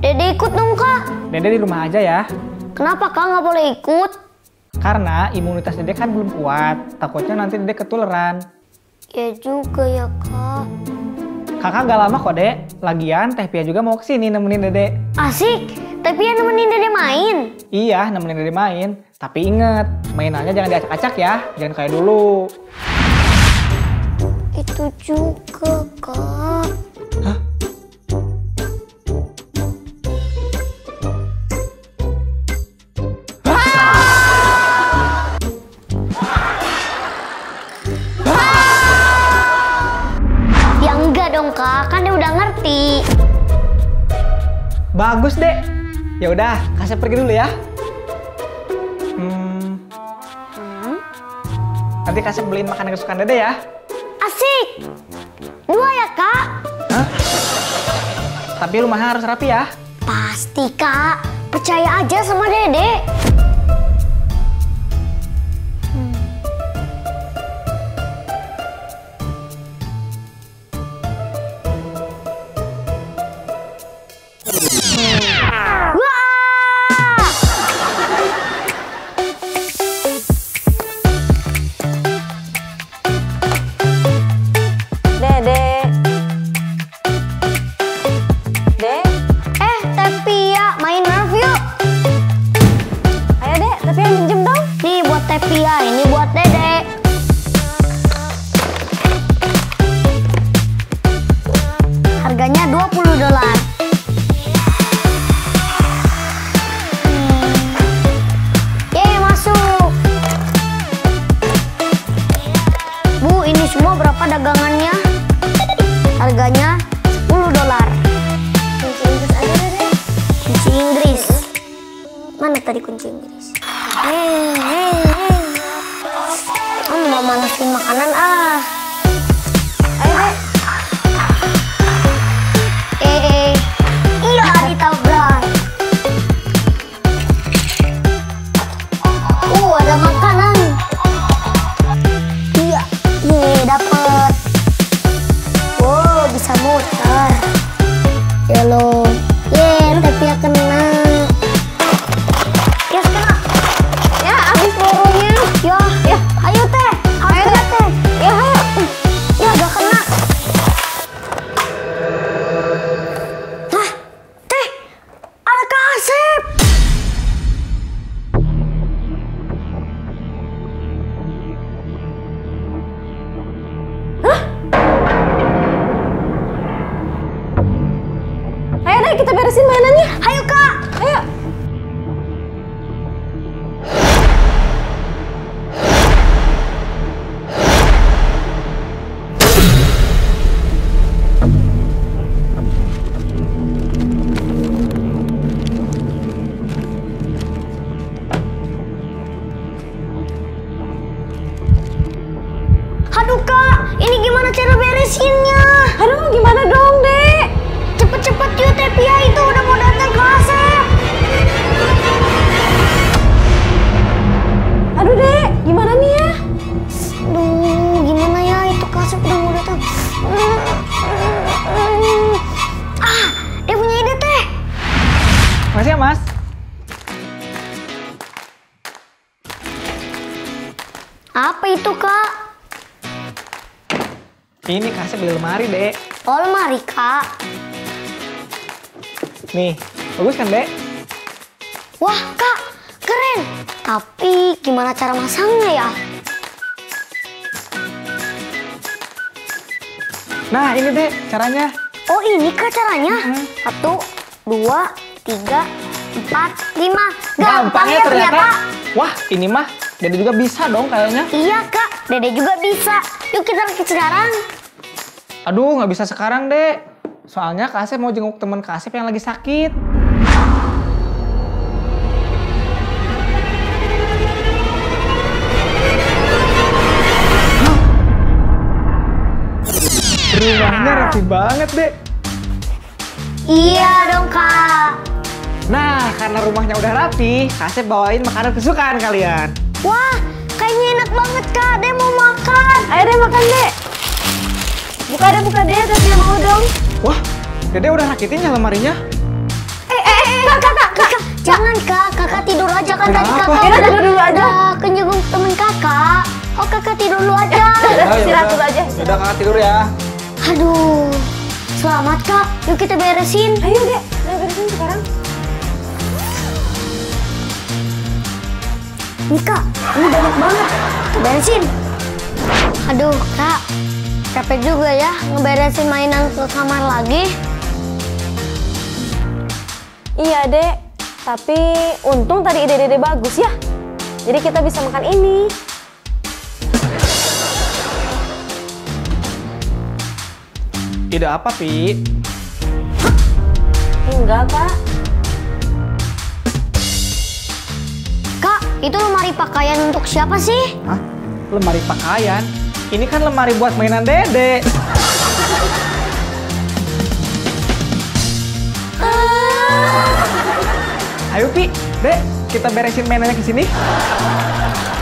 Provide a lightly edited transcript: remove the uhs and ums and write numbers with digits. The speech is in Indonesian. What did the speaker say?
Dede ikut dong, Kak. Dede di rumah aja ya. Kenapa, Kak, nggak boleh ikut? Karena imunitas Dede kan belum kuat. Takutnya nanti Dede ketularan. Ya juga ya, Kak. Kakak nggak lama kok, Dek. Lagian Teh Pia juga mau kesini nemenin Dede. Asik! Teh Pia nemenin Dede main? Iya, nemenin Dede main. Tapi inget, mainannya jangan diacak-acak ya. Jangan kayak dulu. Itu juga, Kak. Hah? Ya enggak dong, Kak, kan dia udah ngerti. Bagus, Dek. Ya udah, kasih pergi dulu ya. Nanti kasih beliin makanan kesukaan Dede ya. Asik! Dua ya, Kak? Hah? Tapi rumahnya harus rapi ya? Pasti, Kak. Percaya aja sama Dede. Nih, bagus kan, Dek? Wah, Kak, keren. Tapi gimana cara masangnya ya? Nah, ini, Dek, caranya. Oh, ini, Kak, caranya? 1, 2, 3, 4, 5. Gampang ya ternyata. Wah, ini mah Dede juga bisa dong kayaknya. Iya, Kak, Dede juga bisa. Yuk kita lagi sekarang. Aduh, nggak bisa sekarang, Dek. Soalnya Kak Asep mau jenguk teman Kak Asep yang lagi sakit. Rumahnya rapi banget, Dek. Iya dong, Kak. Nah, karena rumahnya udah rapi, Kak Asep bawain makanan kesukaan kalian. Wah, kayaknya enak banget, Kak. Dek mau makan. Ayo, Dek, makan, Dek. Buka, Dek, buka, Dek. Tapi mau dong. Wah, Dede udah rakitin ya lemarinya. ajakan tadi kakak. Kita tidur dulu aja. Kenyang temen kakak. Oh kakak tidur dulu aja. Istirahat dulu aja. Udah kakak tidur ya. Aduh, selamat kak. Yuk kita beresin. Ayo dek, kita beresin sekarang. Nih kak, ini banyak banget. Beresin. Aduh kak, capek juga ya ngeberesin mainan ke kamar lagi. Iya dek, tapi untung tadi ide Dede bagus ya. Jadi kita bisa makan ini. Ide apa, Pi? Hah? Enggak, Kak. Kak, itu lemari pakaian untuk siapa sih? Hah? Lemari pakaian? Ini kan lemari buat mainan Dede. Ayo Pi, Dek, kita beresin mainannya ke sini.